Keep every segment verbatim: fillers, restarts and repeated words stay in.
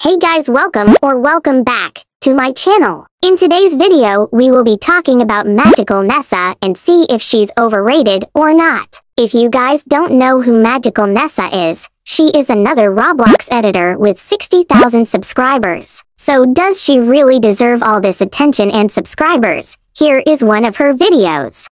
Hey guys, welcome or welcome back to my channel. In today's video, we will be talking about Magical Nessa and see if she's overrated or not. If you guys don't know who Magical Nessa is, she is another Roblox editor with sixty thousand subscribers. So does she really deserve all this attention and subscribers? Here is one of her videos.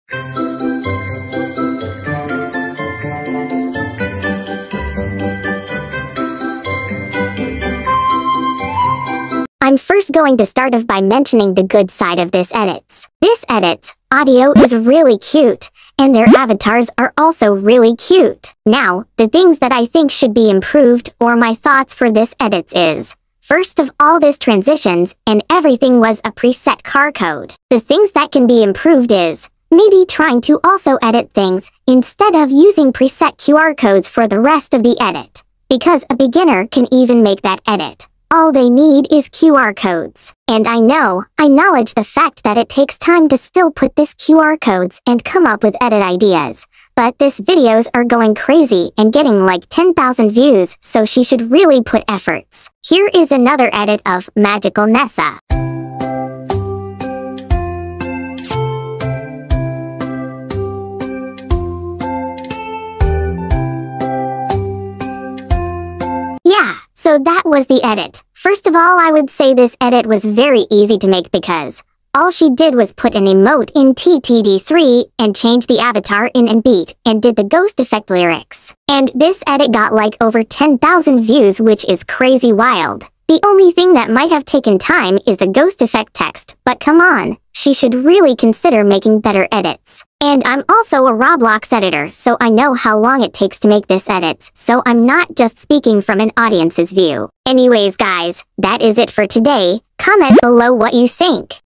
I'm first going to start off by mentioning the good side of this edits. This edit's audio is really cute, and their avatars are also really cute. Now, the things that I think should be improved or my thoughts for this edits is, first of all, this transitions and everything was a preset Q R code. The things that can be improved is, maybe trying to also edit things instead of using preset Q R codes for the rest of the edit, because a beginner can even make that edit. All they need is Q R codes. And I know, I acknowledge the fact that it takes time to still put this Q R codes and come up with edit ideas. But these videos are going crazy and getting like ten thousand views, so she should really put efforts. Here is another edit of Magical Nessa. So that was the edit. First of all, I would say this edit was very easy to make because all she did was put an emote in T T D three and change the avatar in and beat and did the ghost effect lyrics. And this edit got like over ten thousand views, which is crazy wild. The only thing that might have taken time is the ghost effect text, but come on, she should really consider making better edits. And I'm also a Roblox editor, so I know how long it takes to make this edits, so I'm not just speaking from an audience's view. Anyways guys, that is it for today. Comment below what you think.